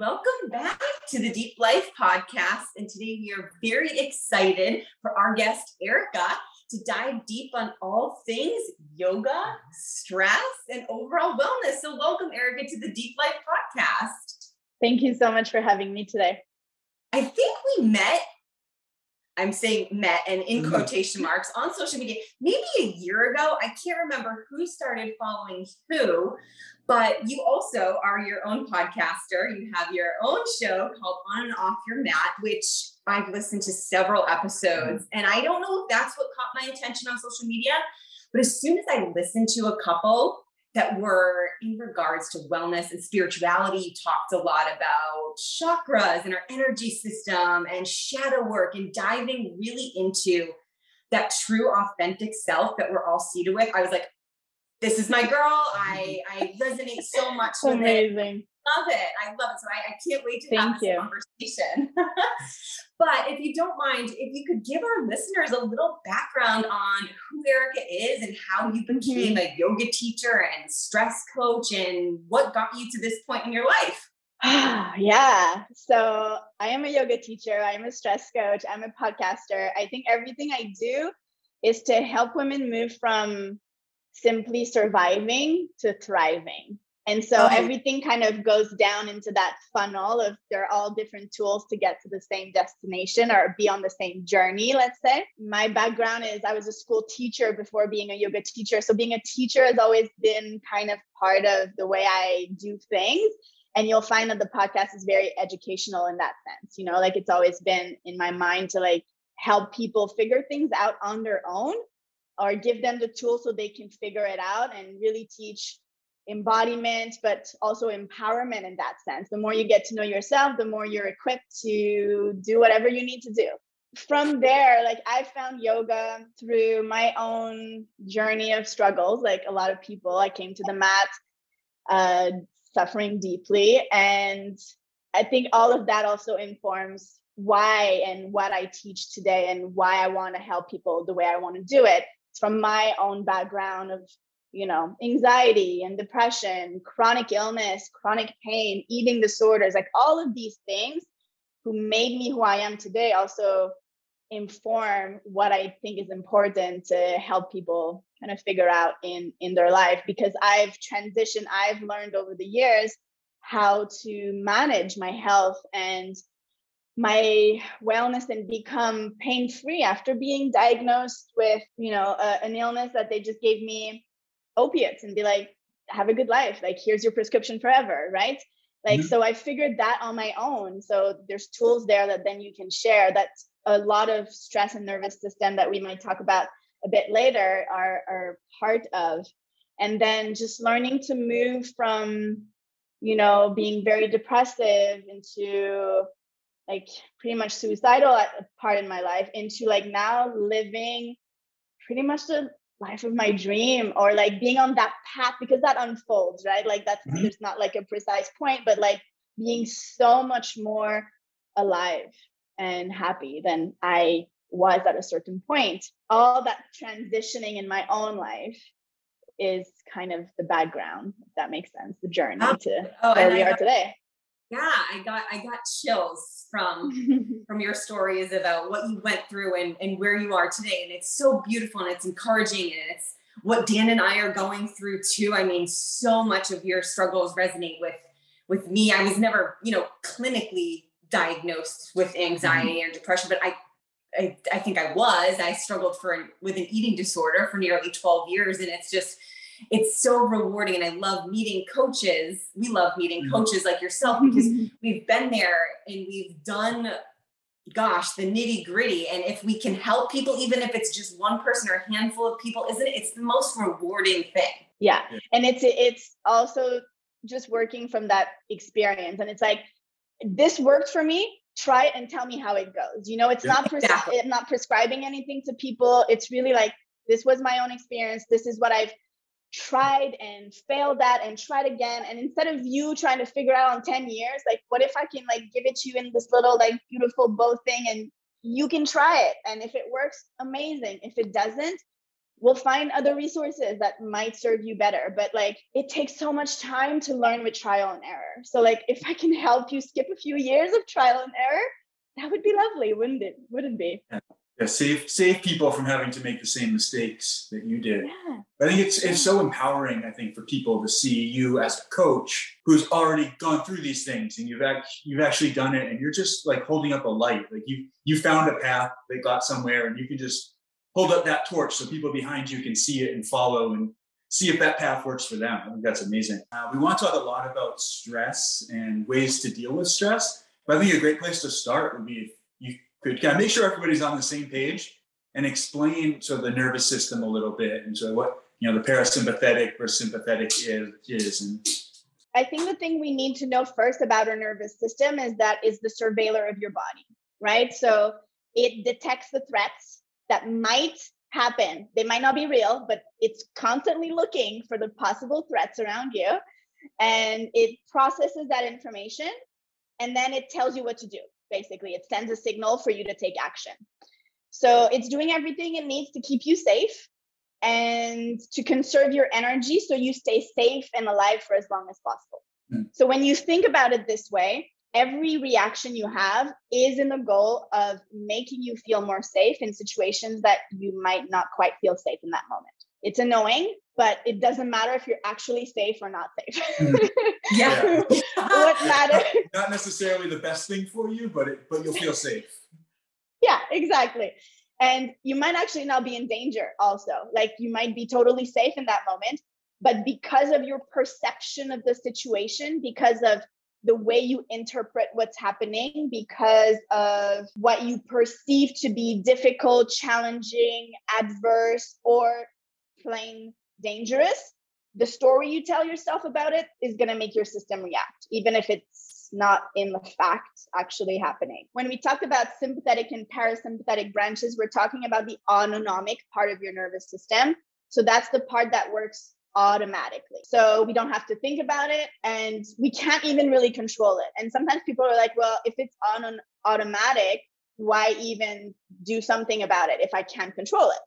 Welcome back to the Deep Life Podcast. And today we are very excited for our guest, Erika, to dive deep on all things yoga, stress, and overall wellness. So welcome, Erika, to the Deep Life Podcast. Thank you so much for having me today. I think we met, I'm saying met and in quotation marks, on social media, maybe a year ago. I can't remember who started following who, but you also are your own podcaster. You have your own show called On and Off Your Mat, which I've listened to several episodes. And I don't know if that's what caught my attention on social media, but as soon as I listened to a couple that were in regards to wellness and spirituality, you talked a lot about chakras and our energy system and shadow work and diving really into that true authentic self that we're all seated with. I was like, this is my girl. I resonate so much with Amazing. It. Love it. I love it. So I can't wait to have this conversation. But if you don't mind, if you could give our listeners a little background on who Erika is and how you became a yoga teacher and stress coach and what got you to this point in your life. Yeah. So I am a yoga teacher. I'm a stress coach. I'm a podcaster. I think everything I do is to help women move from simply surviving to thriving. And so everything kind of goes down into that funnel of they're all different tools to get to the same destination or be on the same journey, let's say. My background is I was a school teacher before being a yoga teacher. So being a teacher has always been kind of part of the way I do things. And you'll find that the podcast is very educational in that sense. You know, like it's always been in my mind to like help people figure things out on their own or give them the tools so they can figure it out and really teach embodiment, but also empowerment in that sense. The more you get to know yourself, the more you're equipped to do whatever you need to do. From there, like I found yoga through my own journey of struggles. Like a lot of people, I came to the mat suffering deeply. And I think all of that also informs why and what I teach today and why I want to help people the way I want to do it. From my own background of anxiety and depression, chronic illness, chronic pain, eating disorders, like all of these things who made me who I am today also inform what I think is important to help people kind of figure out in their life, because I've transitioned, I've learned over the years how to manage my health and my wellness and become pain-free after being diagnosed with, an illness that they just gave me opiates and be like, have a good life. Like, here's your prescription forever. Right. Like, so I figured that on my own. So there's tools there that then you can share. That's a lot of stress and nervous system that we might talk about a bit later are part of. And then just learning to move from, being very depressive into like pretty much suicidal part in my life into like now living pretty much the life of my dream, or like being on that path, because that unfolds, right? Like that's, there's not like a precise point, but like being so much more alive and happy than I was at a certain point. All that transitioning in my own life is kind of the background, if that makes sense, the journey to where we are today. Yeah, I got chills from your stories about what you went through and where you are today. And it's so beautiful and it's encouraging. And it's what Dan and I are going through too. I mean, so much of your struggles resonate with me. I was never, clinically diagnosed with anxiety or depression, but I think I was. I struggled with an eating disorder for nearly 12 years. And it's just, it's so rewarding. And I love meeting coaches. We love meeting coaches like yourself, because we've been there and we've done, the nitty gritty. And if we can help people, even if it's just one person or a handful of people, isn't it? It's the most rewarding thing. Yeah. And it's also just working from that experience. And it's like, this worked for me. Try it and tell me how it goes. It's not prescribing anything to people. It's really like, this was my own experience. This is what I've tried and failed at and tried again. And instead of you trying to figure out on 10 years, like, what if I can like give it to you in this little like beautiful bow thing and you can try it. And if it works, amazing. If it doesn't, we'll find other resources that might serve you better. But like, it takes so much time to learn with trial and error. So like, if I can help you skip a few years of trial and error, that would be lovely, wouldn't it? Wouldn't be? Yeah, save people from having to make the same mistakes that you did. Yeah. I think it's so empowering, I think, for people to see you as a coach who's already gone through these things, and you've actually done it, and you're just like holding up a light. Like you found a path that got somewhere, and you can just hold up that torch so people behind you can see it and follow and see if that path works for them. I think that's amazing. We want to talk a lot about stress and ways to deal with stress, but I think a great place to start would be if you could kind of make sure everybody's on the same page and explain sort of the nervous system a little bit, and sort of what, you know, the parasympathetic versus sympathetic is. And I think the thing we need to know first about our nervous system is that it's the surveiller of your body, right? So it detects the threats that might happen. They might not be real, but it's constantly looking for the possible threats around you. And it processes that information, and then it tells you what to do. Basically, it sends a signal for you to take action. So it's doing everything it needs to keep you safe and to conserve your energy so you stay safe and alive for as long as possible. Mm. So when you think about it this way, every reaction you have is in the goal of making you feel more safe in situations that you might not quite feel safe in that moment. It's annoying, but it doesn't matter if you're actually safe or not safe. Yeah. What matters? Not necessarily the best thing for you, but you'll feel safe. Yeah, exactly. And you might actually not be in danger also. Like, you might be totally safe in that moment, but because of your perception of the situation, because of the way you interpret what's happening, because of what you perceive to be difficult, challenging, adverse, or plain dangerous, the story you tell yourself about it is going to make your system react, even if it's not in the fact actually happening. When we talk about sympathetic and parasympathetic branches, we're talking about the autonomic part of your nervous system. So that's the part that works automatically. So we don't have to think about it, and we can't even really control it. And sometimes people are like, well, if it's on an automatic, why even do something about it if I can't control it?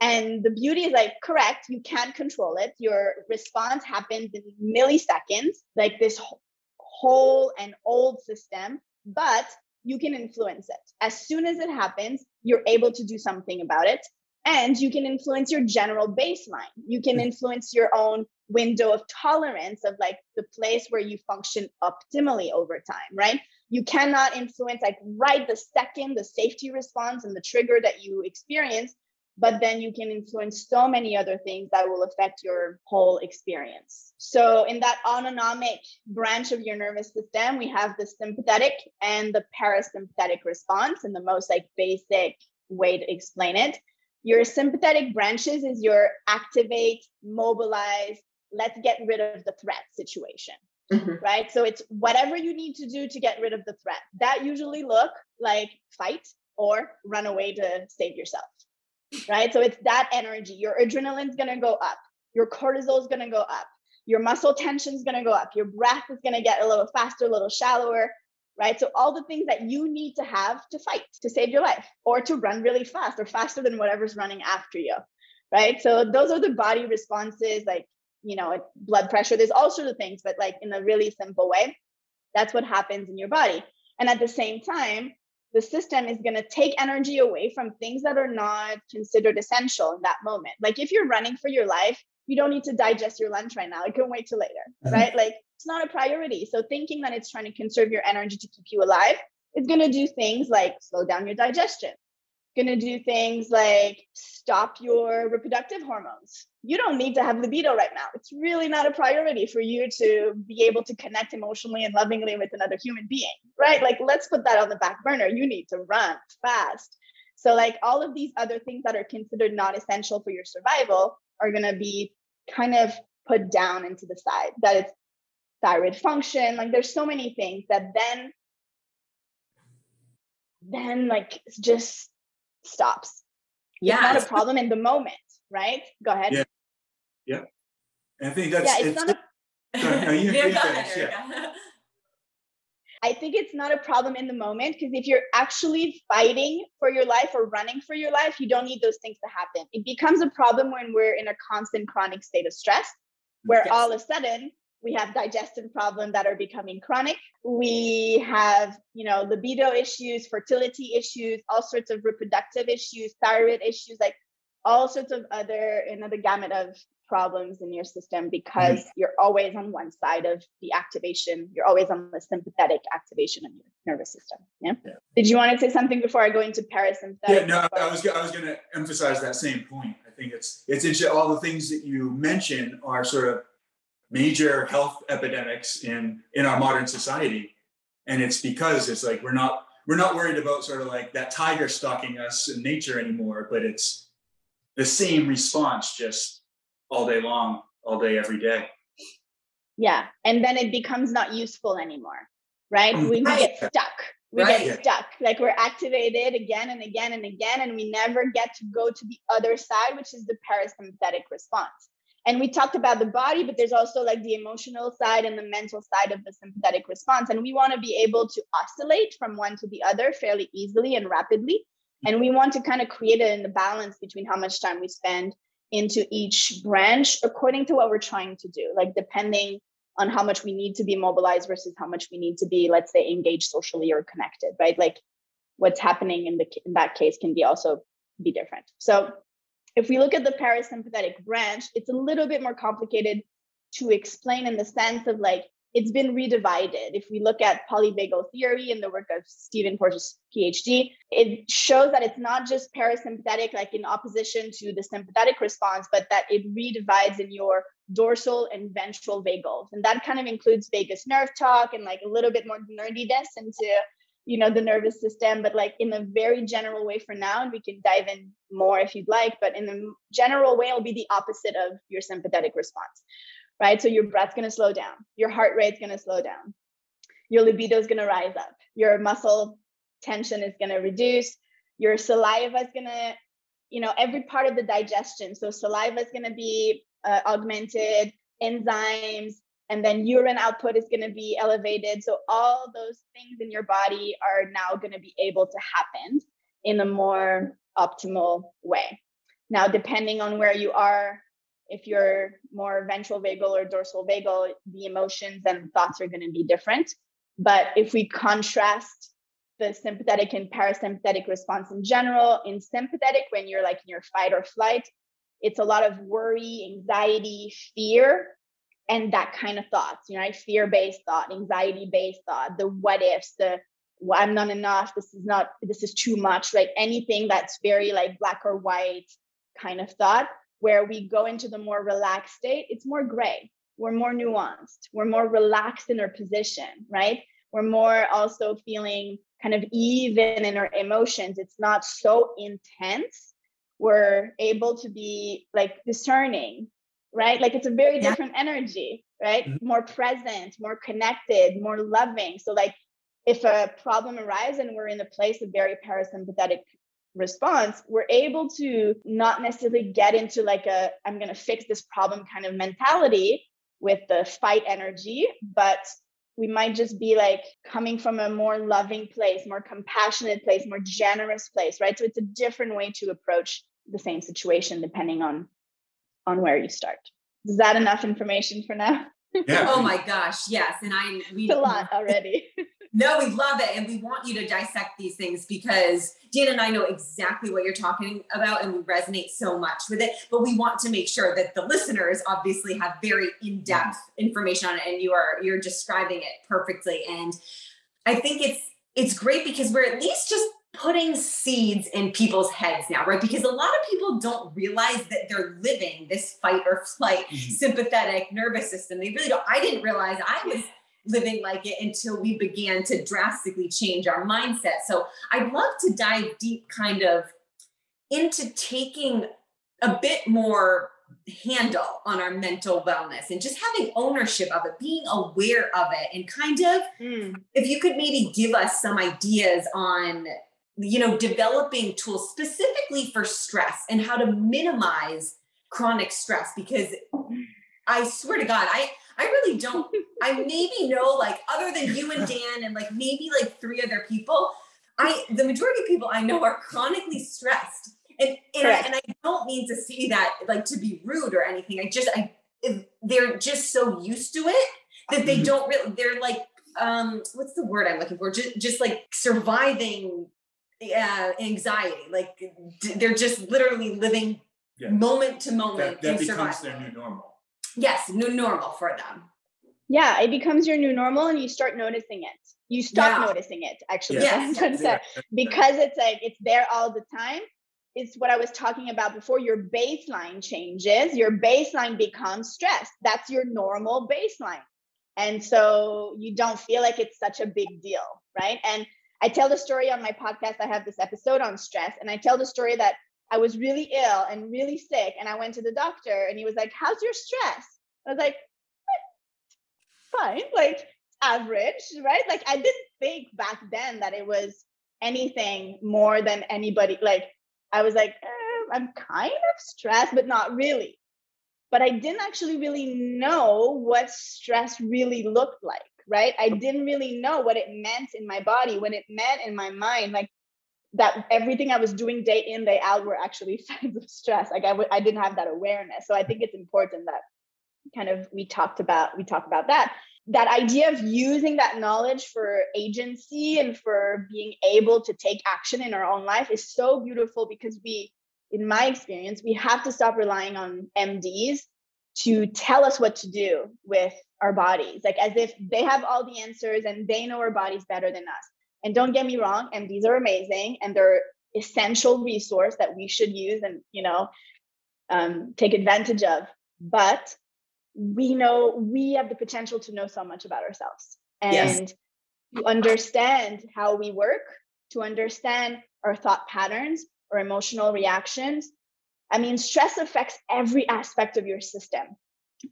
And the beauty is, like, correct, you can't control it. Your response happens in milliseconds, like this whole and old system, but you can influence it. As soon as it happens, you're able to do something about it. And you can influence your general baseline. You can influence your own window of tolerance of, like, the place where you function optimally over time, right? You cannot influence, like, right the second, the safety response and the trigger that you experience, but then you can influence so many other things that will affect your whole experience. So in that autonomic branch of your nervous system, we have the sympathetic and the parasympathetic response, and the most, like, basic way to explain it. Your sympathetic branches is your activate, mobilize, let's get rid of the threat situation, mm-hmm. right? So it's whatever you need to do to get rid of the threat. That usually look like fight or run away to save yourself. Right? So it's that energy. Your adrenaline's going to go up. Your cortisol's going to go up. Your muscle tension's going to go up. Your breath is going to get a little faster, a little shallower, right? So all the things that you need to have to fight, to save your life, or to run really fast, or faster than whatever's running after you, right? So those are the body responses, like, you know, blood pressure. There's all sorts of things, but like in a really simple way, that's what happens in your body. And at the same time, the system is going to take energy away from things that are not considered essential in that moment. Like, if you're running for your life, you don't need to digest your lunch right now. It can wait till later, right? Like, it's not a priority. So thinking that it's trying to conserve your energy to keep you alive, it's going to do things like slow down your digestion. It's going to do things like stop your reproductive hormones. You don't need to have libido right now. It's really not a priority for you to be able to connect emotionally and lovingly with another human being, right? Like, let's put that on the back burner. You need to run fast. So like, all of these other things that are considered not essential for your survival are going to be kind of put down into the side. That it's thyroid function. Like, there's so many things that then like just stops. Yeah. It's not a problem in the moment. Right? Go ahead. Yeah. Yeah. And I think that's, yeah, it's not a... Go ahead, Erika. I think it's not a problem in the moment, because if you're actually fighting for your life or running for your life, you don't need those things to happen. It becomes a problem when we're in a constant chronic state of stress, where all of a sudden we have digestive problems that are becoming chronic. We have, libido issues, fertility issues, all sorts of reproductive issues, thyroid issues, like all sorts of another gamut of problems in your system, because you're always on one side of the activation. You're always on the sympathetic activation of your nervous system. Yeah. Did you want to say something before I go into parasympathetic? Yeah, no, I was going to emphasize that same point. I think it's all the things that you mentioned are sort of major health epidemics in our modern society, and it's because it's like we're not worried about sort of like that tiger stalking us in nature anymore, but it's the same response just all day long, all day, every day. Yeah, and then it becomes not useful anymore, right? We get stuck. We get stuck. Like, we're activated again and again and again, and we never get to go to the other side, which is the parasympathetic response. And we talked about the body, but there's also like the emotional side and the mental side of the sympathetic response. And we want to be able to oscillate from one to the other fairly easily and rapidly. And we want to kind of create a balance between how much time we spend into each branch according to what we're trying to do, like depending on how much we need to be mobilized versus how much we need to be, let's say, engaged socially or connected, right? Like, what's happening in that case can be also be different. So if we look at the parasympathetic branch, it's a little bit more complicated to explain in the sense of like, it's been redivided. If we look at polyvagal theory and the work of Stephen Porges' PhD, it shows that it's not just parasympathetic, like in opposition to the sympathetic response, but that it redivides in your dorsal and ventral vagals. And that kind of includes vagus nerve talk and like a little bit more nerdiness into the nervous system, but like in a very general way for now, and we can dive in more if you'd like, but in the general way, it'll be the opposite of your sympathetic response, right? So your breath's going to slow down, your heart rate's going to slow down, your libido is going to rise up, your muscle tension is going to reduce, your saliva is going to, every part of the digestion. So saliva is going to be augmented, enzymes, and then urine output is going to be elevated. So all those things in your body are now going to be able to happen in a more optimal way. Now, depending on where you are, if you're more ventral vagal or dorsal vagal, the emotions and thoughts are going to be different. But if we contrast the sympathetic and parasympathetic response in general, in sympathetic, when you're like in your fight or flight, it's a lot of worry, anxiety, fear, and that kind of thoughts, right? Fear-based thought, anxiety-based thought, the what ifs, the well, I'm not enough, this is too much, like anything that's very like black or white kind of thought. Where we go into the more relaxed state, it's more gray. We're more nuanced. We're more relaxed in our position, right? We're more also feeling kind of even in our emotions. It's not so intense. We're able to be like discerning, right? Like, it's a very different energy, right? Mm-hmm. More present, more connected, more loving. So like, if a problem arises and we're in a place of very parasympathetic response, we're able to not necessarily get into like a, I'm going to fix this problem kind of mentality with the fight energy, but we might just be like coming from a more loving place, more compassionate place, more generous place, right? So it's a different way to approach the same situation depending on where you start. Is that enough information for now? Yeah. Oh my gosh. Yes. And it's a lot already. No, we love it. And we want you to dissect these things, because Dan and I know exactly what you're talking about and we resonate so much with it, but we want to make sure that the listeners obviously have very in-depth information on it, and you're describing it perfectly. And I think it's great because we're at least just putting seeds in people's heads now, right? Because a lot of people don't realize that they're living this fight or flight sympathetic nervous system. They really don't. I didn't realize I was living like it until we began to drastically change our mindset. So I'd love to dive deep kind of into taking a bit more handle on our mental wellness and just having ownership of it, being aware of it, and kind of, if you could maybe give us some ideas on, developing tools specifically for stress and how to minimize chronic stress, because I swear to God, I I really don't. I maybe know, like, other than you and Dan and like maybe like three other people, the majority of people I know are chronically stressed. And I don't mean to say that like to be rude or anything. They're just so used to it that they don't really, they're like, what's the word I'm looking for? Just like surviving anxiety. Like they're just literally living moment to moment. That becomes survival. Their new normal. Yes. New normal for them. Yeah. It becomes your new normal and you start noticing it. You stop noticing it actually. Yes. Because it's like, it's there all the time. It's what I was talking about before. Your baseline changes, your baseline becomes stress. That's your normal baseline. And so you don't feel like it's such a big deal, right? And I tell the story on my podcast. I have this episode on stress, and I tell the story that I was really ill and really sick. And I went to the doctor and he was like, how's your stress? I was like, fine, like average, right? Like I didn't think back then that it was anything more than anybody. Like I was like, I'm kind of stressed, but not really. But I didn't actually really know what stress really looked like, right? I didn't really know what it meant in my body, what it meant in my mind, like that everything I was doing day in, day out were actually signs of stress. Like I didn't have that awareness. So I think it's important that kind of we talked about that idea of using that knowledge for agency and for being able to take action in our own life is so beautiful because in my experience, we have to stop relying on MDs to tell us what to do with our bodies, like as if they have all the answers and they know our bodies better than us. And don't get me wrong, MDs are amazing and they're essential resource that we should use and, take advantage of. But we know we have the potential to know so much about ourselves and to understand how we work, to understand our thought patterns or emotional reactions. I mean, stress affects every aspect of your system.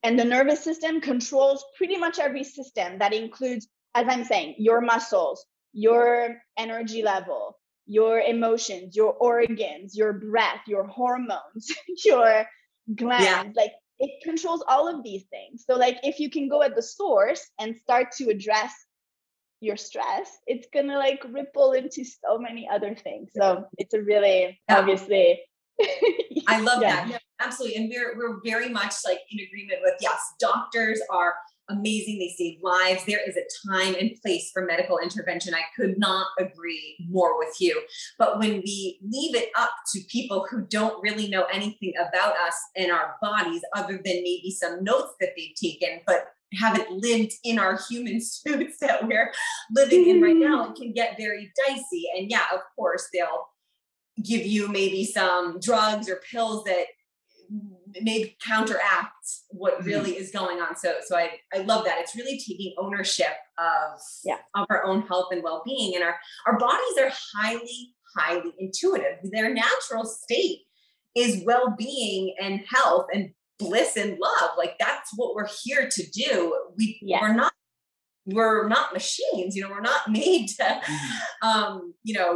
And the nervous system controls pretty much every system. That includes, as I'm saying, your muscles, your energy level, your emotions, your organs, your breath, your hormones, your glands. Yeah. Like it controls all of these things. So like if you can go at the source and start to address your stress, it's going to like ripple into so many other things. So it's a really, obviously. I love that. Yeah, absolutely. And we're very much like in agreement with, yes, doctors are amazing. They save lives. There is a time and place for medical intervention. I could not agree more with you, but when we leave it up to people who don't really know anything about us and our bodies, other than maybe some notes that they've taken, but haven't lived in our human suits that we're living in right now, it can get very dicey. And yeah, of course they'll give you maybe some drugs or pills that maybe counteract what really is going on. So I love that. It's really taking ownership of our own health and well-being, and our bodies are highly, highly intuitive. Their natural state is well-being and health and bliss and love. Like that's what we're here to do. We're not machines, we're not made to,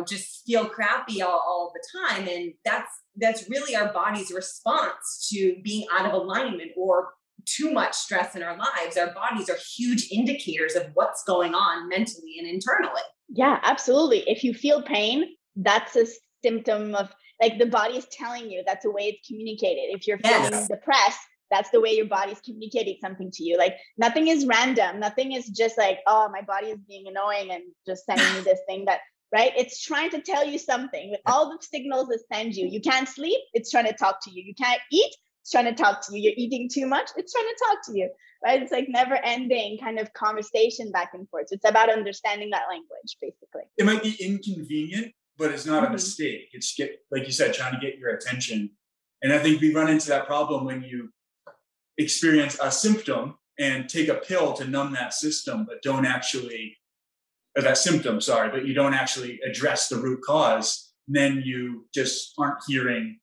just feel crappy all the time. And that's really our body's response to being out of alignment or too much stress in our lives. Our bodies are huge indicators of what's going on mentally and internally. Yeah, absolutely. If you feel pain, that's a symptom of like the body is telling you, that's the way it's communicated. If you're feeling depressed, that's the way your body's communicating something to you. Like nothing is random. Nothing is just like, oh, my body is being annoying and just sending me this thing that, right? It's trying to tell you something with all the signals it sends you. You can't sleep. It's trying to talk to you. You can't eat. It's trying to talk to you. You're eating too much. It's trying to talk to you, right? It's like never ending kind of conversation back and forth. So it's about understanding that language, basically. It might be inconvenient, but it's not a mistake. It's like you said, trying to get your attention. And I think we run into that problem when you experience a symptom and take a pill to numb that system, but you don't actually address the root cause. And then you just aren't hearing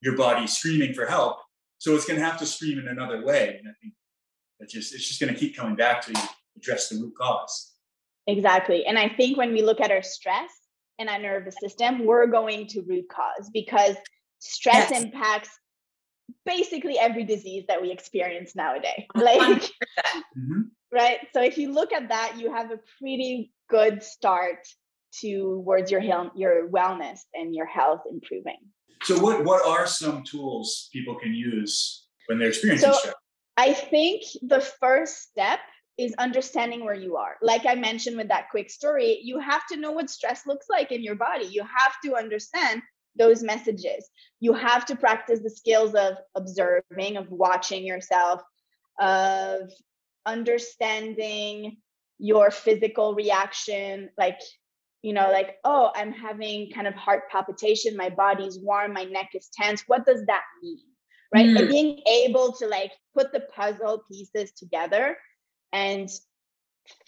your body screaming for help. So it's going to have to scream in another way. And I think it's just going to keep coming back to you, address the root cause. Exactly. And I think when we look at our stress and our nervous system, we're going to root cause because stress impacts basically every disease that we experience nowadays. Like, right? So if you look at that, you have a pretty good start towards your wellness and your health improving. So what are some tools people can use when they're experiencing stress? I think the first step is understanding where you are. Like I mentioned with that quick story, you have to know what stress looks like in your body. You have to understand those messages. You have to practice the skills of observing, of watching yourself, of understanding your physical reaction. Like, you know, like, oh, I'm having kind of heart palpitation. My body's warm. My neck is tense. What does that mean? Right. And being able to like put the puzzle pieces together and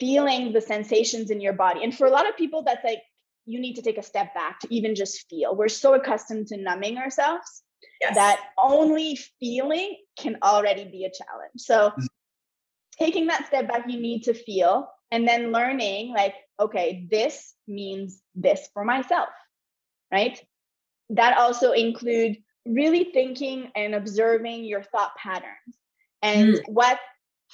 feeling the sensations in your body. And for a lot of people, that's like, you need to take a step back to even just feel. We're so accustomed to numbing ourselves that only feeling can already be a challenge. So taking that step back, you need to feel, and then learning like, okay, this means this for myself, right? That also includes really thinking and observing your thought patterns and what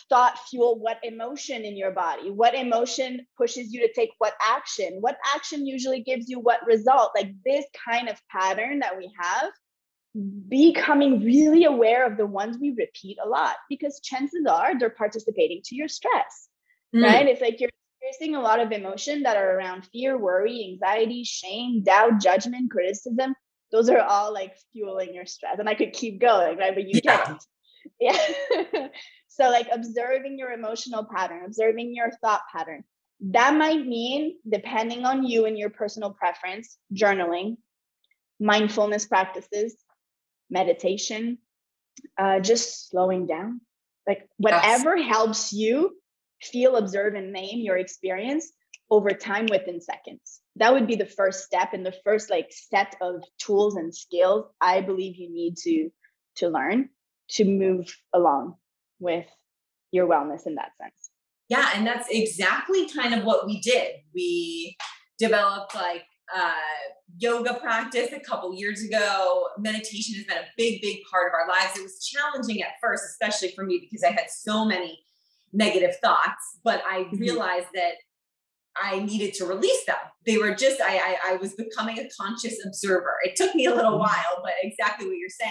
thought fuel what emotion in your body, what emotion pushes you to take what action usually gives you what result. Like this kind of pattern that we have, becoming really aware of the ones we repeat a lot, because chances are they're participating to your stress, right? It's like you're experiencing a lot of emotion that are around fear, worry, anxiety, shame, doubt, judgment, criticism. Those are all like fueling your stress. And I could keep going, right? But you can't. Yeah. So like observing your emotional pattern, observing your thought pattern. That might mean, depending on you and your personal preference, journaling, mindfulness practices, meditation, just slowing down. Like whatever helps you feel, observe, and name your experience over time within seconds. That would be the first step and the first like set of tools and skills I believe you need to learn to move along with your wellness in that sense. Yeah. And that's exactly kind of what we did. We developed like yoga practice a couple years ago. Meditation has been a big, big part of our lives. It was challenging at first, especially for me, because I had so many negative thoughts, but I realized that I needed to release them. They were just, I was becoming a conscious observer. It took me a little while, but exactly what you're saying.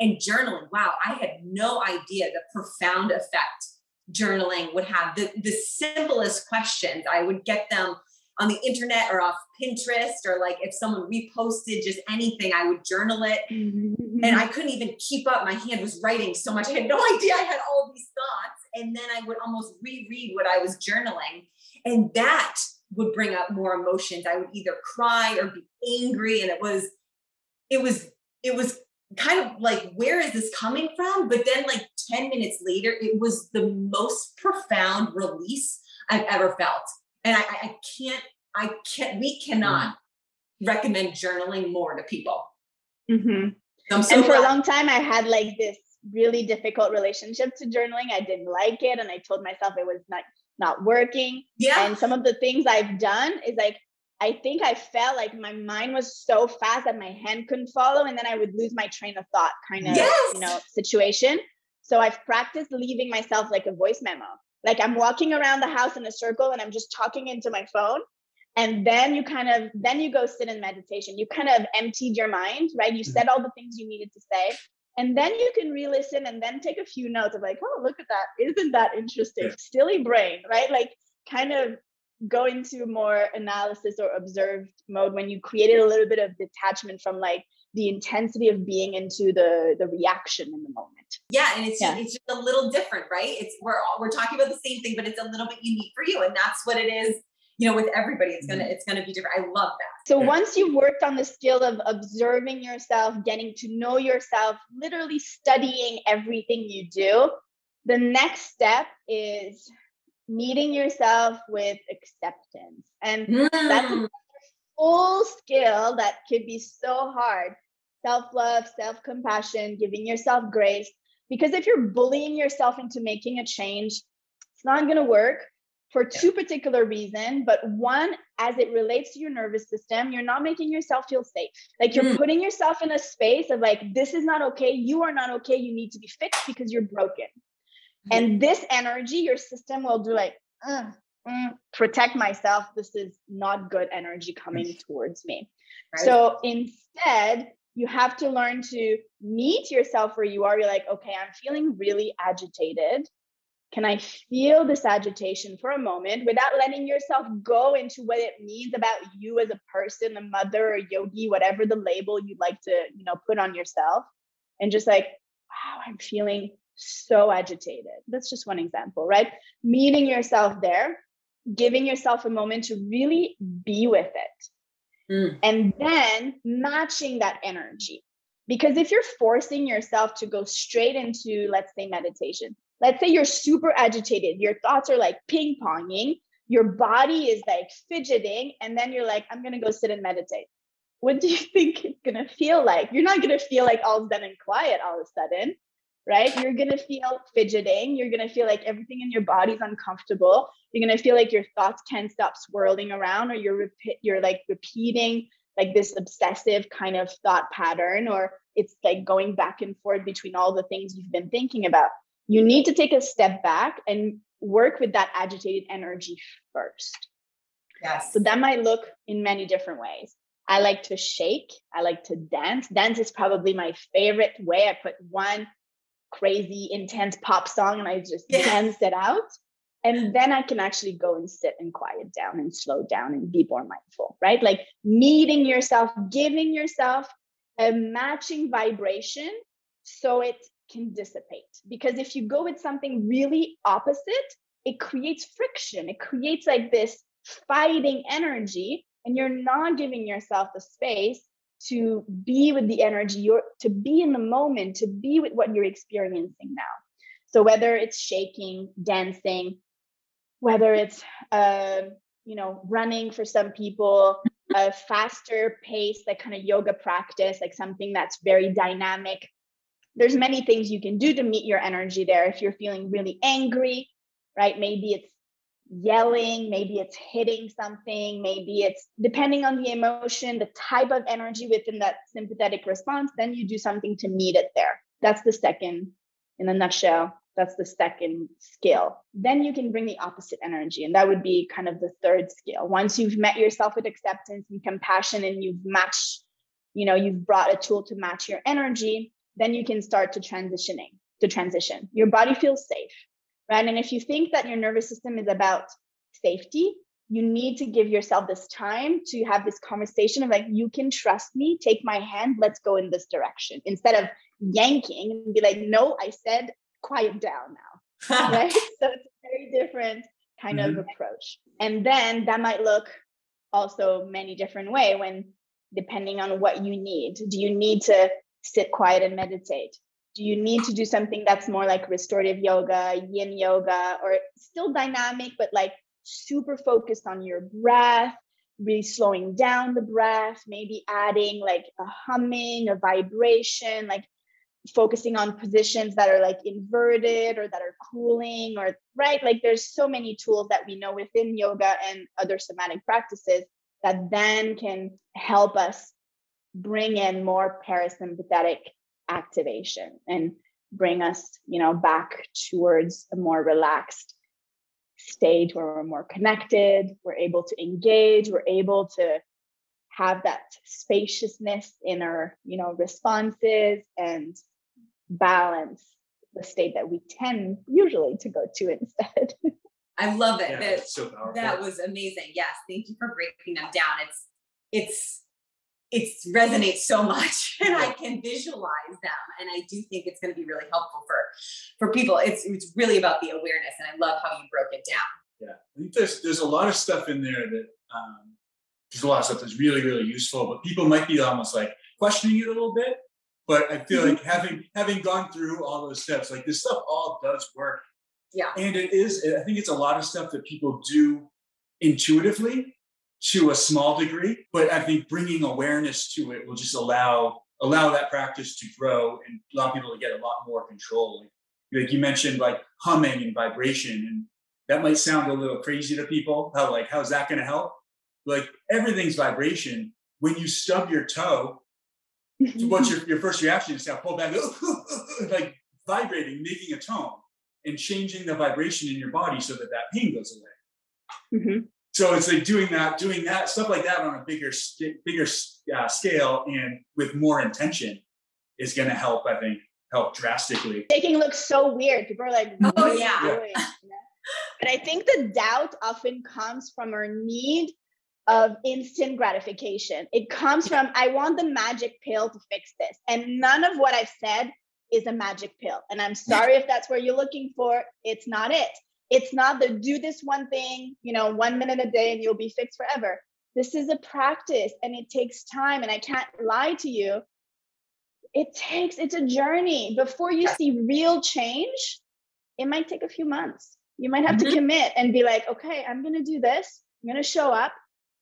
And journaling, wow, I had no idea the profound effect journaling would have. The simplest questions, I would get them on the internet or off Pinterest, or like if someone reposted just anything, I would journal it. And I couldn't even keep up. My hand was writing so much. I had no idea I had all these thoughts. And then I would almost reread what I was journaling. And that would bring up more emotions. I would either cry or be angry. And it was kind of like, where is this coming from? But then like 10 minutes later, it was the most profound release I've ever felt. And we cannot recommend journaling more to people. And for a long time, I had like this really difficult relationship to journaling. I didn't like it. And I told myself it was not working. Yeah. And some of the things I've done is like, I think I felt like my mind was so fast that my hand couldn't follow. And then I would lose my train of thought kind of, situation. So I've practiced leaving myself like a voice memo. Like I'm walking around the house in a circle and I'm just talking into my phone. And then you go sit in meditation. You kind of emptied your mind, right? You said all the things you needed to say. And then you can re-listen and then take a few notes of like, oh, look at that. Isn't that interesting? Yeah. Silly brain, right? Like kind of go into more analysis or observed mode when you created a little bit of detachment from like the intensity of being into the reaction in the moment. Yeah. And it's just a little different, right? We're talking about the same thing, but it's a little bit unique for you. And that's what it is. You know, with everybody, it's gonna be different. I love that. So once you've worked on the skill of observing yourself, getting to know yourself, literally studying everything you do, the next step is meeting yourself with acceptance. And that's a full skill that could be so hard. Self-love, self-compassion, giving yourself grace. Because if you're bullying yourself into making a change, it's not gonna work. for two particular reasons, but one, as it relates to your nervous system, you're not making yourself feel safe. Like you're putting yourself in a space of like, this is not okay. You are not okay. You need to be fixed because you're broken. And this energy, your system will do like, protect myself. This is not good energy coming towards me. Right. So instead, you have to learn to meet yourself where you are. You're like, okay, I'm feeling really agitated. Can I feel this agitation for a moment without letting yourself go into what it means about you as a person, a mother, a yogi, whatever the label you'd like to, you know, put on yourself, and just like, wow, I'm feeling so agitated. That's just one example, right? Meeting yourself there, giving yourself a moment to really be with it, and then matching that energy. Because if you're forcing yourself to go straight into, let's say, meditation, let's say you're super agitated, your thoughts are like ping-ponging, your body is like fidgeting, and then you're like, I'm going to go sit and meditate. What do you think it's going to feel like? You're not going to feel like all done and quiet all of a sudden, right? You're going to feel fidgeting. You're going to feel like everything in your body is uncomfortable. You're going to feel like your thoughts can't stop swirling around, or you're like repeating like this obsessive kind of thought pattern, or it's like going back and forth between all the things you've been thinking about. You need to take a step back and work with that agitated energy first. Yes. So that might look in many different ways. I like to shake. I like to dance. Dance is probably my favorite way. I put one crazy, intense pop song and I just dance it out. And then I can actually go and sit and quiet down and slow down and be more mindful, right? Like meeting yourself, giving yourself a matching vibration so it can dissipate. Because if you go with something really opposite, it creates friction. It creates like this fighting energy, and you're not giving yourself the space to be with the energy, to be in the moment, to be with what you're experiencing now. So whether it's shaking, dancing, whether it's, running for some people, a faster pace, like kind of yoga practice, like something that's very dynamic. There's many things you can do to meet your energy there. If you're feeling really angry, right? Maybe it's yelling, maybe it's hitting something, maybe it's depending on the emotion, the type of energy within that sympathetic response, then you do something to meet it there. That's the second, in a nutshell, that's the second skill. Then you can bring the opposite energy. And that would be kind of the third skill. Once you've met yourself with acceptance and compassion and you've matched, you've brought a tool to match your energy, then you can start to transition. Your body feels safe, right? And if you think that your nervous system is about safety, you need to give yourself this time to have this conversation of like, you can trust me, take my hand, let's go in this direction. Instead of yanking and be like, no, I said, quiet down now, right? So it's a very different kind of approach. And then that might look also many different way depending on what you need. Do you need to sit quiet and meditate? Do you need to do something that's more like restorative yoga, yin yoga, or still dynamic, but like super focused on your breath, really slowing down the breath, maybe adding like a humming, a vibration, like focusing on positions that are like inverted or that are cooling, or right? Like there's so many tools that we know within yoga and other somatic practices that then can help us bring in more parasympathetic activation and bring us, back towards a more relaxed state where we're more connected, we're able to engage, we're able to have that spaciousness in our, responses and balance the state that we tend usually to go to instead. I love it. Yeah, that's so powerful. That was amazing. Yes. Thank you for breaking them down. It resonates so much, and I can visualize them. And I do think it's going to be really helpful for people. It's really about the awareness, and I love how you broke it down. Yeah. I think there's a lot of stuff in there that, there's a lot of stuff that's really, really useful, but people might be almost like questioning it a little bit, but I feel like having gone through all those steps, like this stuff all does work. Yeah. And I think it's a lot of stuff that people do intuitively, to a small degree, but I think bringing awareness to it will just allow that practice to grow and allow people to get a lot more control. Like you mentioned, like humming and vibration, and That might sound a little crazy to people. How's that going to help? Everything's vibration. When you stub your toe, what's your first reaction is to pull back, vibrating, making a tone and changing the vibration in your body so that pain goes away. Mm-hmm. So it's doing that, stuff like that on a bigger scale and with more intention is going to help, I think, drastically. Shaking looks so weird. People are like, oh, yeah. Doing? You know? But I think the doubt often comes from our need of instant gratification. It comes from, I want the magic pill to fix this. And none of what I've said is a magic pill. And I'm sorry if that's where you're looking for. It's not it. It's not the do this one thing, 1 minute a day and you'll be fixed forever. This is a practice and it takes time. And I can't lie to you. It's a journey. Before you see real change, it might take a few months. You might have to commit and be like, okay, I'm going to do this. I'm going to show up.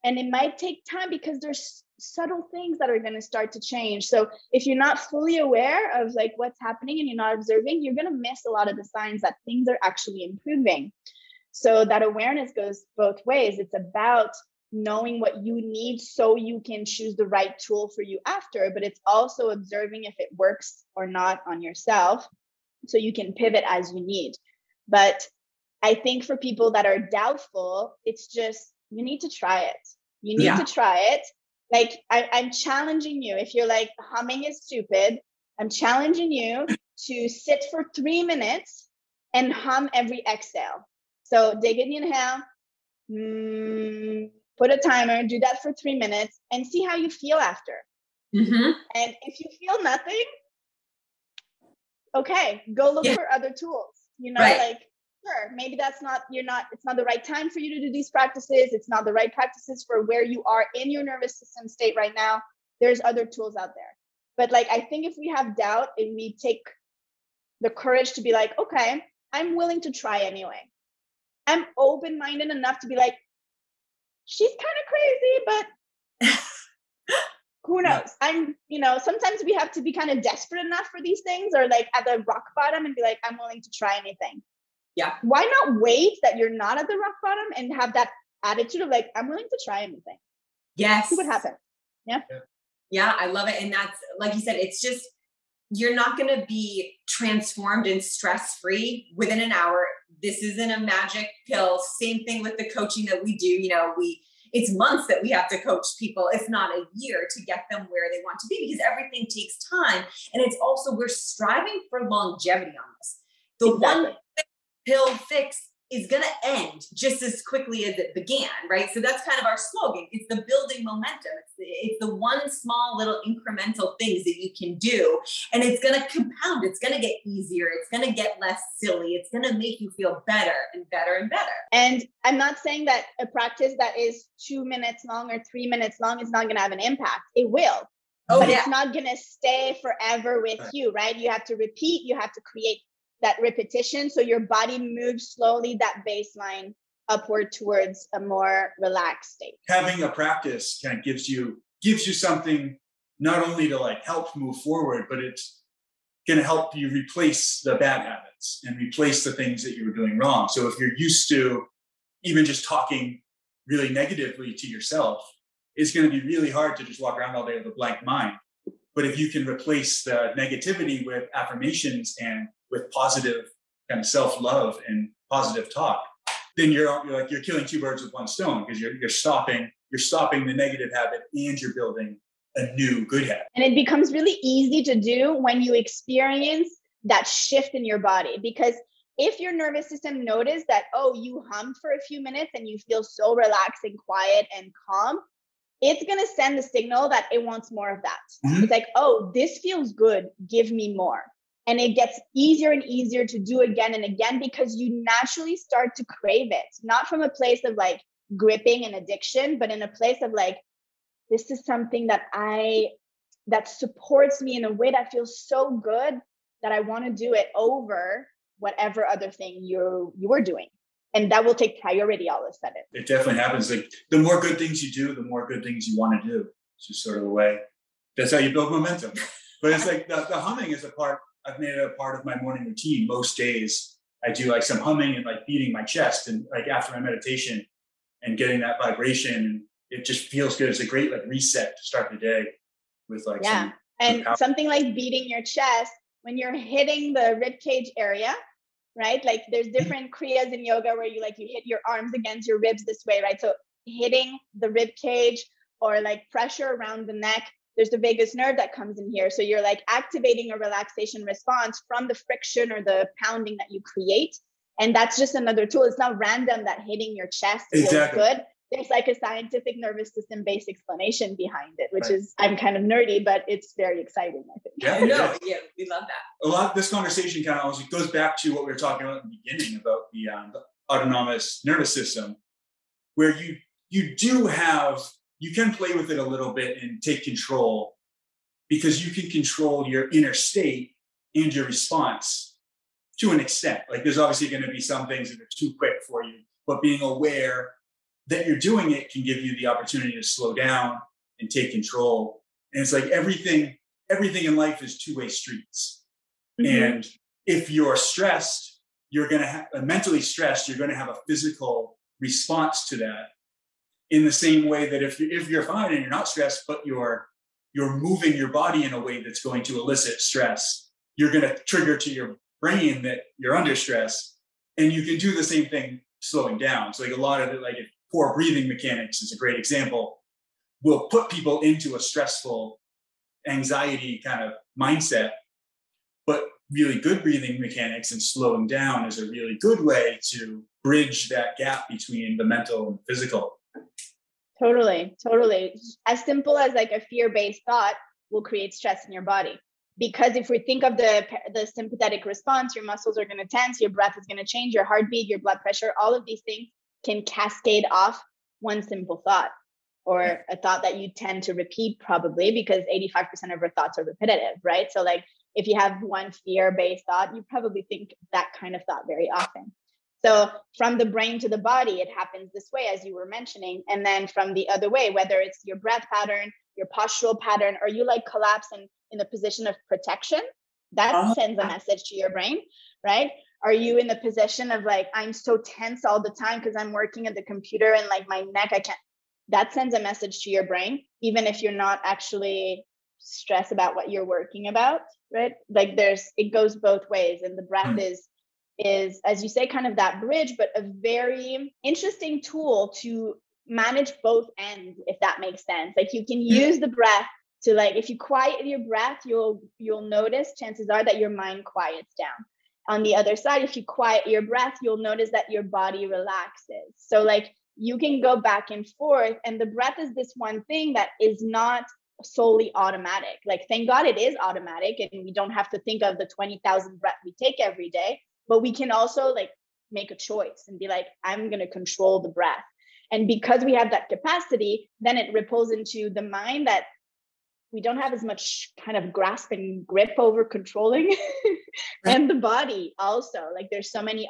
And it might take time because there's subtle things that are going to start to change. So if you're not fully aware of what's happening and you're not observing, you're going to miss a lot of the signs that things are actually improving. So that awareness goes both ways. It's about knowing what you need so you can choose the right tool for you after, but it's also observing if it works or not on yourself so you can pivot as you need. But I think for people that are doubtful, it's just, you need to try it. You need to try it. I'm challenging you. If you're humming is stupid, I'm challenging you to sit for 3 minutes and hum every exhale. So take an inhale, put a timer, do that for 3 minutes and see how you feel after. Mm-hmm. And if you feel nothing, okay, go look for other tools, right. Sure, maybe it's not the right time for you to do these practices. It's not the right practices for where you are in your nervous system state right now. There's other tools out there. But I think if we have doubt and we take the courage to be okay, I'm willing to try anyway. I'm open-minded enough to be she's kind of crazy, but who knows? Sometimes we have to be kind of desperate enough for these things or at the rock bottom and be I'm willing to try anything. Yeah. Why not wait that you're not at the rock bottom and have that attitude of I'm willing to try anything. Yes. See what happens. Yeah. Yeah. I love it. And that's, like you said, it's just, you're not going to be transformed and stress-free within an hour. This isn't a magic pill. Same thing with the coaching that we do. It's months that we have to coach people, if not a year, to get them where they want to be, because everything takes time. And it's also, we're striving for longevity on this. The one pill fix is going to end just as quickly as it began, right? So that's kind of our slogan. It's the building momentum. It's the one small little incremental things that you can do, and it's going to compound. It's going to get easier. It's going to get less silly. It's going to make you feel better and better and better. And I'm not saying that a practice that is 2 minutes long or 3 minutes long is not going to have an impact. It will, it's not going to stay forever with you, right? You have to repeat, you have to create that repetition. So your body moves slowly, that baseline upward towards a more relaxed state. Having a practice kind of gives you something not only to help move forward, but it's going to help you replace the bad habits and replace the things that you were doing wrong. So if you're used to even just talking really negatively to yourself, it's going to be really hard to just walk around all day with a blank mind. But if you can replace the negativity with affirmations and with positive kind of self-love and positive talk, then you're killing two birds with one stone, because you're stopping the negative habit and you're building a new good habit. And it becomes really easy to do when you experience that shift in your body, because if your nervous system notices that, you hummed for a few minutes and you feel so relaxed and quiet and calm, it's going to send the signal that it wants more of that. Mm-hmm. It's this feels good. Give me more. And it gets easier and easier to do again and again, because you naturally start to crave it, not from a place of gripping and addiction, but in a place of this is something that supports me in a way that feels so good that I want to do it over whatever other thing you're doing. And that will take priority all of a sudden. It definitely happens. The more good things you do, the more good things you want to do. It's just sort of the way. That's how you build momentum. But it's the humming is a part. I've made it a part of my morning routine. Most days, I do like some humming and like beating my chest and like after my meditation and getting that vibration. It just feels good. It's a great like reset to start the day with like, yeah. And something like beating your chest when you're hitting the rib cage area, right? Like there's different kriyas in yoga where you like, you hit your arms against your ribs this way, right? So hitting the rib cage or like pressure around the neck, there's the vagus nerve that comes in here. So you're like activating a relaxation response from the friction or the pounding that you create. And that's just another tool. It's not random that hitting your chest exactly. feels good. There's like a scientific nervous system based explanation behind it, which right. is, I'm kind of nerdy, but it's very exciting, I think. Yeah, no, yeah, we love that. A lot of this conversation kind of also goes back to what we were talking about in the beginning about the autonomous nervous system, where you do have, you can play with it a little bit and take control because you can control your inner state and your response to an extent. Like there's obviously going to be some things that are too quick for you, but being aware that you're doing it can give you the opportunity to slow down and take control. And it's like everything in life is two-way streets. Mm-hmm. And if you're stressed, you're going to have mentally stressed, you're going to have a physical response to that in the same way that if you're fine and you're not stressed, but you're moving your body in a way that's going to elicit stress, you're going to trigger to your brain that you're under stress. And you can do the same thing slowing down. So like a lot of it, like if poor breathing mechanics is a great example, will put people into a stressful anxiety kind of mindset. But really good breathing mechanics and slowing down is a really good way to bridge that gap between the mental and physical. Totally, totally. As simple as like a fear-based thought will create stress in your body. Because if we think of the sympathetic response, your muscles are going to tense, your breath is going to change, your heartbeat, your blood pressure, all of these things can cascade off one simple thought or a thought that you tend to repeat probably because 85% of our thoughts are repetitive, right? So like if you have one fear-based thought, you probably think that kind of thought very often. So from the brain to the body, it happens this way, as you were mentioning. And then from the other way, whether it's your breath pattern, your postural pattern, or you like collapse in the position of protection, that sends a message to your brain, right? Are you in the position of like, I'm so tense all the time because I'm working at the computer and like my neck, I can't, that sends a message to your brain, even if you're not actually stressed about what you're working about, right? Like it goes both ways. And the breath is, as you say, kind of that bridge, but a very interesting tool to manage both ends, if that makes sense. Like you can use the breath to like, if you quiet your breath, you'll notice chances are that your mind quiets down. On the other side, if you quiet your breath, you'll notice that your body relaxes. So like you can go back and forth, and the breath is this one thing that is not solely automatic. Like, thank God it is automatic and we don't have to think of the 20,000 breaths we take every day, but we can also like make a choice and be like, I'm going to control the breath. And because we have that capacity, then it ripples into the mind that we don't have as much kind of grasp and grip over controlling and the body also. Like there's so many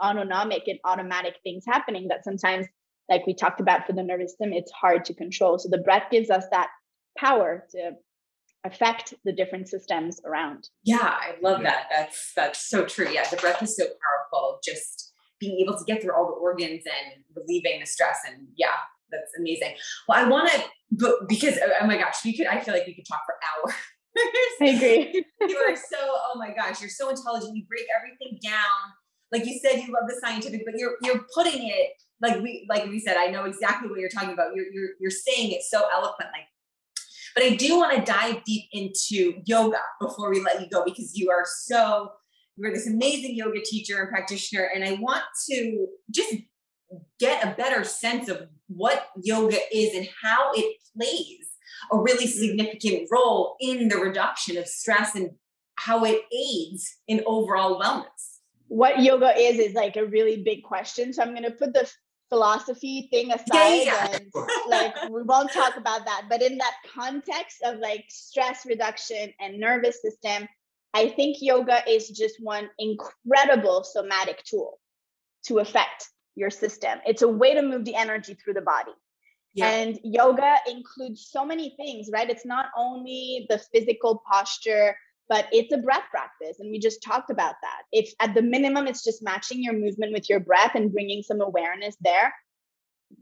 autonomic and automatic things happening that sometimes, like we talked about for the nervous system, it's hard to control. So the breath gives us that power to affect the different systems around. Yeah, I love that. That's so true. Yeah, the breath is so powerful. Just being able to get through all the organs and relieving the stress. And yeah, that's amazing. Well, I want to, but because, oh my gosh, I feel like we could talk for hours. I agree. You are so, oh my gosh, you're so intelligent. You break everything down. Like you said, you love the scientific, but you're putting it, like we said, I know exactly what you're talking about. You're saying it so eloquently. But I do want to dive deep into yoga before we let you go, because you are this amazing yoga teacher and practitioner. And I want to just get a better sense of what yoga is and how it plays a really significant role in the reduction of stress and how it aids in overall wellness. What yoga is like a really big question. So I'm going to put the philosophy thing aside, and like we won't talk about that. But in that context of like stress reduction and nervous system, I think yoga is just one incredible somatic tool to affect your system. It's a way to move the energy through the body. Yeah. And yoga includes so many things, right? It's not only the physical posture, But it's a breath practice. And we just talked about that. If at the minimum, it's just matching your movement with your breath and bringing some awareness there,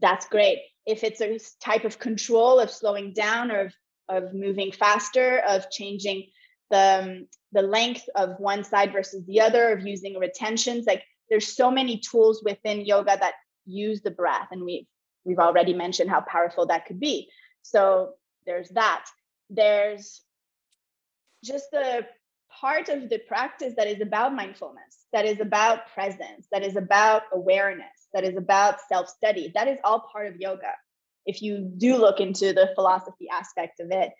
that's great. If it's a type of control of slowing down or of moving faster, of changing the length of one side versus the other, of using retentions, like there's so many tools within yoga that use the breath. And we've already mentioned how powerful that could be. So there's that. There's just the part of the practice that is about mindfulness, that is about presence, that is about awareness, that is about self-study. That is all part of yoga. If you do look into the philosophy aspect of it,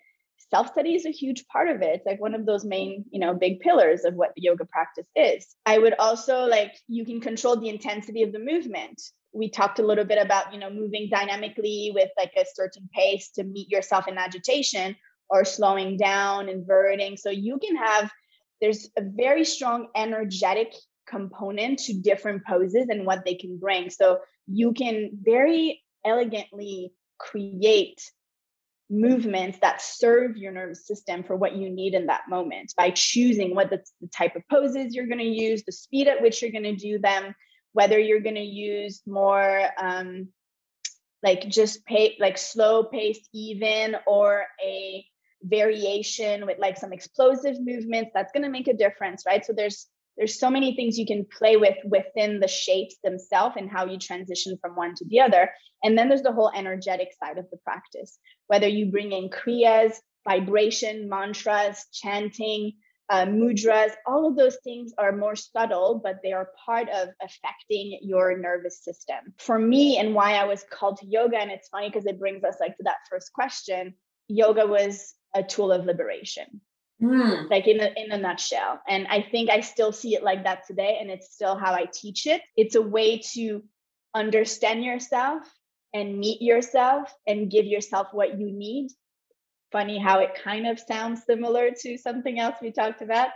self-study is a huge part of it. It's like one of those main, big pillars of what the yoga practice is. I would also you can control the intensity of the movement. We talked a little bit about, moving dynamically with a certain pace to meet yourself in agitation, or slowing down, inverting. So there's a very strong energetic component to different poses and what they can bring. So you can very elegantly create movements that serve your nervous system for what you need in that moment by choosing what the type of poses you're going to use, the speed at which you're going to do them, whether you're going to use more slow paced, even, or a variation with some explosive movements. That's going to make a difference, right? So there's so many things you can play with within the shapes themselves and how you transition from one to the other. And then there's the whole energetic side of the practice, whether you bring in kriyas, vibration, mantras, chanting, mudras. All of those things are more subtle, but they are part of affecting your nervous system. For me, and why I was called to yoga, and it's funny because it brings us to that first question, yoga was a tool of liberation. In a nutshell. And I think I still see it like that today. And it's still how I teach it. It's a way to understand yourself and meet yourself and give yourself what you need. Funny how it kind of sounds similar to something else we talked about,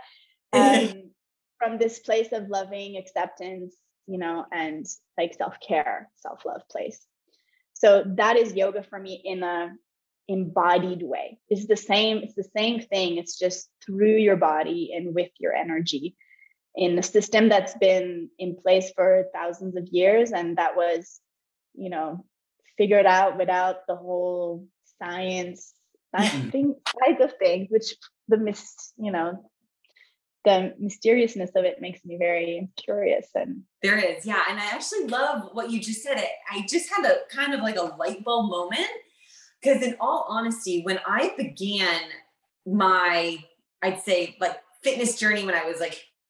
from this place of loving acceptance, and self-care, self-love place. So that is yoga for me in a embodied way. It's the same thing. It's just through your body and with your energy in a system that's been in place for thousands of years. And that was, figured out without the whole side of things, which the mysteriousness of it makes me very curious. And there is, yeah. And I actually love what you just said. I just had a kind of a light bulb moment, because in all honesty, when I began my, I'd say fitness journey, when I was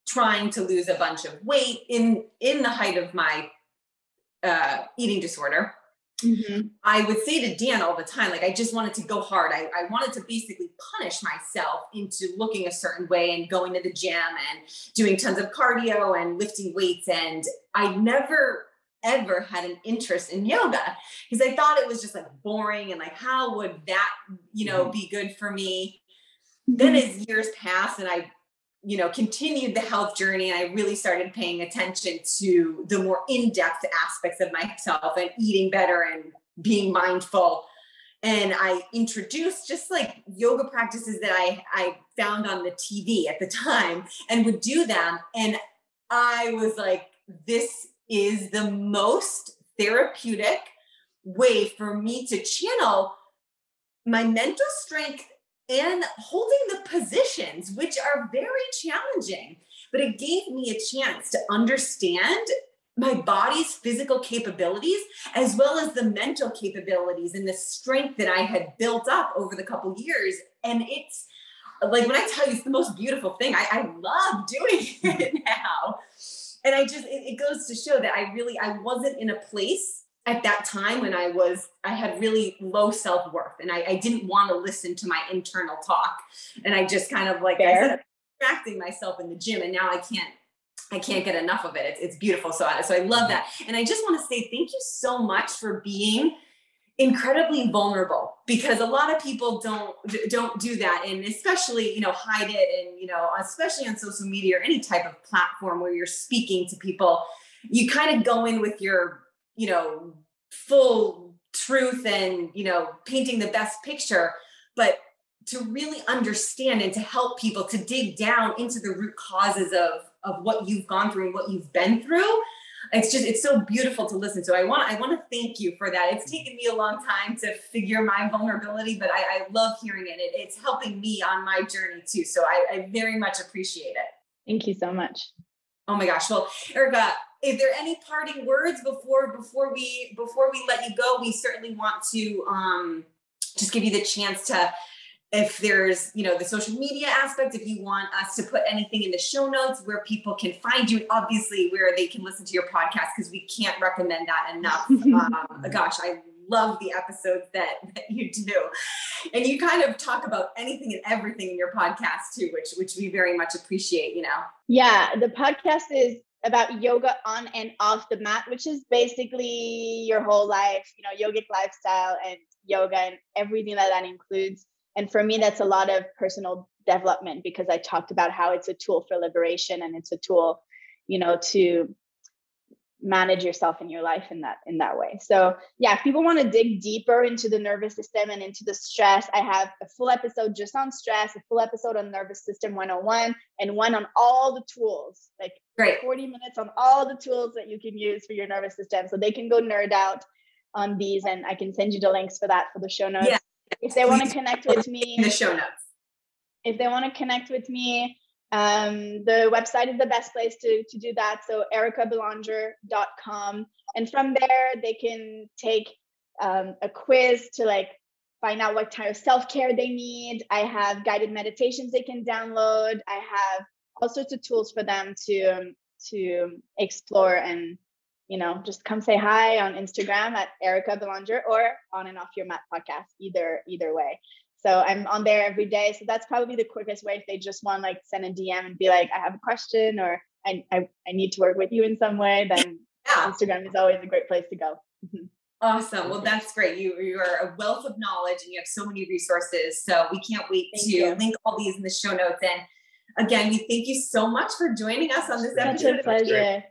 trying to lose a bunch of weight in the height of my eating disorder, mm-hmm. I would say to Dan all the time, I just wanted to go hard. I wanted to basically punish myself into looking a certain way and going to the gym and doing tons of cardio and lifting weights. And I never ever had an interest in yoga because I thought it was just boring and how would that, be good for me? Mm-hmm. Then as years passed and I, continued the health journey, and I really started paying attention to the more in-depth aspects of myself and eating better and being mindful. And I introduced just yoga practices that I found on the TV at the time and would do them. And I was this is the most therapeutic way for me to channel my mental strength and holding the positions, which are very challenging, but it gave me a chance to understand my body's physical capabilities, as well as the mental capabilities and the strength that I had built up over the couple years. And it's when I tell you, it's the most beautiful thing. I love doing it now. And it goes to show that I wasn't in a place at that time when I had really low self-worth, and I didn't want to listen to my internal talk. And I just kind of distracting myself in the gym, and now I can't get enough of it. It's beautiful. So I love that. And I just want to say thank you so much for being incredibly vulnerable, because a lot of people don't do that. And especially, hide it. And, especially on social media or any type of platform where you're speaking to people, you kind of go in with your, full truth and, painting the best picture. But to really understand and to help people to dig down into the root causes of what you've gone through and what you've been through. It's just, it's so beautiful to listen to. I want to thank you for that. It's taken me a long time to figure my vulnerability, but I love hearing it. It's helping me on my journey too. So I very much appreciate it. Thank you so much. Oh my gosh. Well, Erika, is there any parting words before we let you go? We certainly want to just give you the chance to, if there's, the social media aspect, if you want us to put anything in the show notes where people can find you, obviously where they can listen to your podcast, because we can't recommend that enough. Gosh, I love the episodes that you do. And you kind of talk about anything and everything in your podcast too, which we very much appreciate, Yeah, the podcast is about yoga on and off the mat, which is basically your whole life, yogic lifestyle and yoga and everything that includes. And for me, that's a lot of personal development, because I talked about how it's a tool for liberation and it's a tool, to manage yourself in your life in that way. So yeah, if people want to dig deeper into the nervous system and into the stress, I have a full episode just on stress, a full episode on nervous system 101, and one on all the tools, like Great. 40 minutes on all the tools that you can use for your nervous system. So they can go nerd out on these, and I can send you the links for that for the show notes. Yeah. If they want to connect with me, in the show notes. If they want to connect with me, the website is the best place to do that. So erikabelanger.com. And from there, they can take a quiz to find out what kind of self-care they need. I have guided meditations they can download. I have all sorts of tools for them to explore, and just come say hi on Instagram at Erika Belanger or On and Off Your Mat Podcast, either way. So I'm on there every day. So that's probably the quickest way, if they just want send a DM and be like, I have a question, or I need to work with you in some way, then yeah. Instagram is always a great place to go. Awesome. Well, that's great. You are a wealth of knowledge and you have so many resources. So we can't wait to link all these in the show notes. And again, we thank you so much for joining us on this episode. Such a pleasure.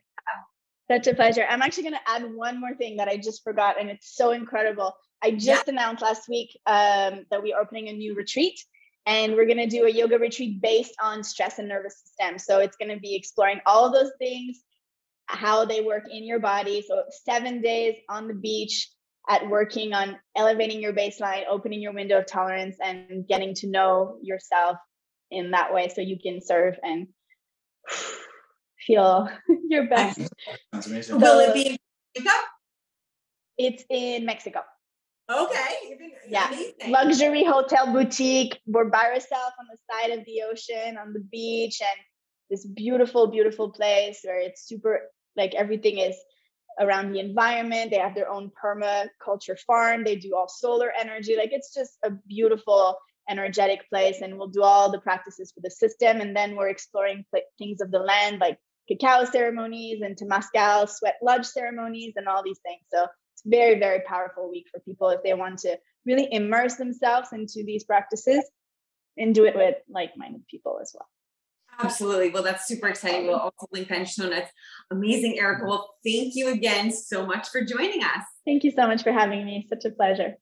Such a pleasure. I'm actually going to add one more thing that I just forgot, and it's so incredible. I just announced last week that we're opening a new retreat, and we're going to do a yoga retreat based on stress and nervous system. So it's going to be exploring all of those things, how they work in your body. So 7 days on the beach at working on elevating your baseline, opening your window of tolerance, and getting to know yourself in that way, so you can serve and feel your best. That's amazing. Will it be in Mexico? It's in Mexico. Okay. Yeah. Amazing. Luxury hotel boutique. We're by ourselves on the side of the ocean, on the beach, and this beautiful, beautiful place where it's super, everything is around the environment. They have their own permaculture farm. They do all solar energy. It's just a beautiful, energetic place. And we'll do all the practices for the system. And then we're exploring things of the land, like cacao ceremonies and Temascal sweat lodge ceremonies and all these things. So it's a very, very powerful week for people if they want to really immerse themselves into these practices and do it with like-minded people as well. Absolutely. Well, that's super exciting. We'll also link that in show notes. Amazing, Erika. Well, thank you again so much for joining us. Thank you so much for having me. Such a pleasure.